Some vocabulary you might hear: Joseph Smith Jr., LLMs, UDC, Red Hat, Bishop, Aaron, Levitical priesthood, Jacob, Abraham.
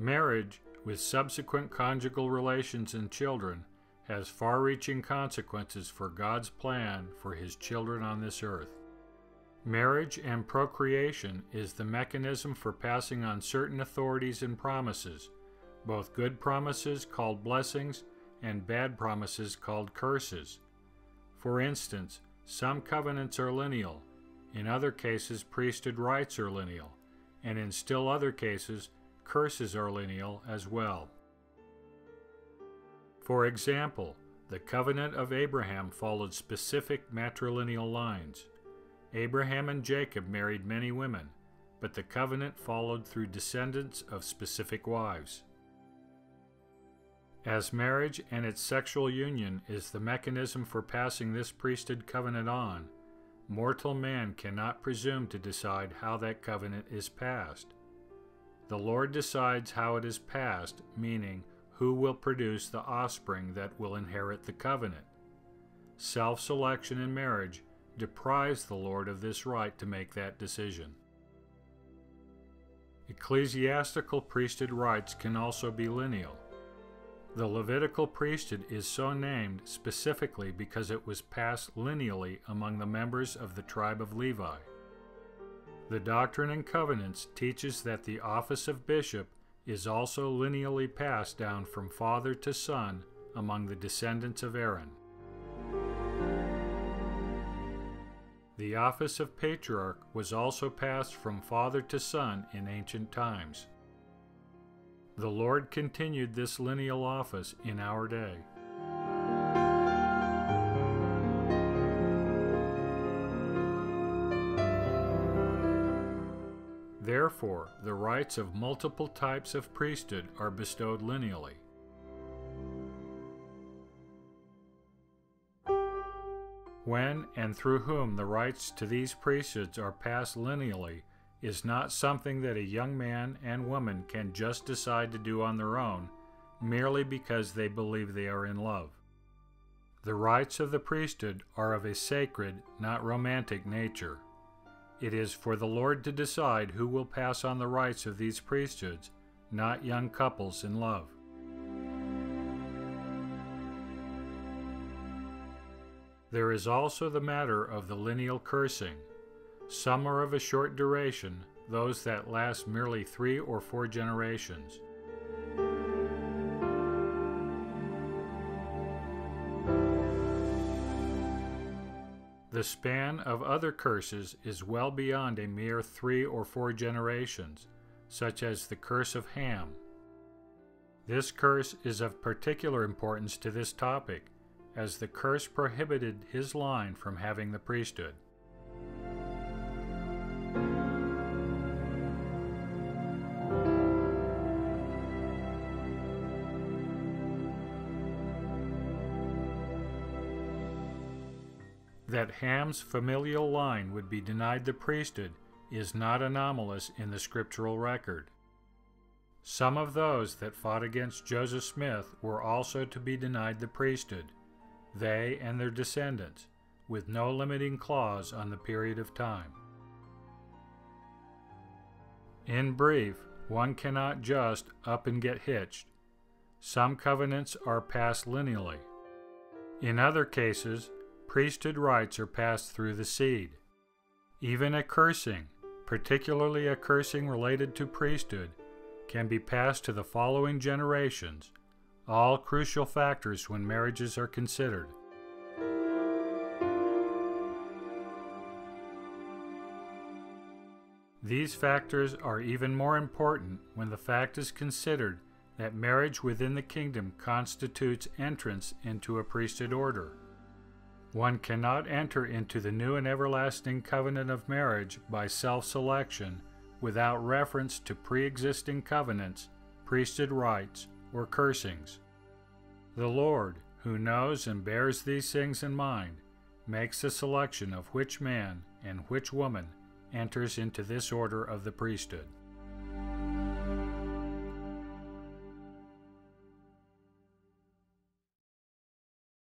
Marriage, with subsequent conjugal relations and children, has far-reaching consequences for God's plan for His children on this earth. Marriage and procreation is the mechanism for passing on certain authorities and promises, both good promises called blessings and bad promises called curses. For instance, some covenants are lineal, in other cases priesthood rights are lineal, and in still other cases curses are lineal as well. For example, the covenant of Abraham followed specific matrilineal lines. Abraham and Jacob married many women, but the covenant followed through descendants of specific wives. As marriage and its sexual union is the mechanism for passing this priesthood covenant on, mortal man cannot presume to decide how that covenant is passed. The Lord decides how it is passed, meaning who will produce the offspring that will inherit the covenant. Self-selection in marriage deprives the Lord of this right to make that decision. Ecclesiastical priesthood rights can also be lineal. The Levitical priesthood is so named specifically because it was passed lineally among the members of the tribe of Levi. The Doctrine and Covenants teaches that the office of bishop is also lineally passed down from father to son among the descendants of Aaron. The office of patriarch was also passed from father to son in ancient times. The Lord continued this lineal office in our day. Therefore, the rights of multiple types of priesthood are bestowed lineally. When and through whom the rights to these priesthoods are passed lineally is not something that a young man and woman can just decide to do on their own, merely because they believe they are in love. The rights of the priesthood are of a sacred, not romantic nature. It is for the Lord to decide who will pass on the rights of these priesthoods, not young couples in love. There is also the matter of the lineal cursing. Some are of a short duration, those that last merely 3 or 4 generations. The span of other curses is well beyond a mere 3 or 4 generations, such as the curse of Ham. This curse is of particular importance to this topic, as the curse prohibited his line from having the priesthood. That Ham's familial line would be denied the priesthood is not anomalous in the scriptural record. Some of those that fought against Joseph Smith were also to be denied the priesthood, they and their descendants, with no limiting clause on the period of time. In brief, one cannot just up and get hitched. Some covenants are passed lineally. In other cases, priesthood rights are passed through the seed. Even a cursing, particularly a cursing related to priesthood, can be passed to the following generations, all crucial factors when marriages are considered. These factors are even more important when the fact is considered that marriage within the kingdom constitutes entrance into a priesthood order. One cannot enter into the new and everlasting covenant of marriage by self-selection without reference to pre-existing covenants, priesthood rites, or cursings. The Lord, who knows and bears these things in mind, makes a selection of which man and which woman enters into this order of the priesthood.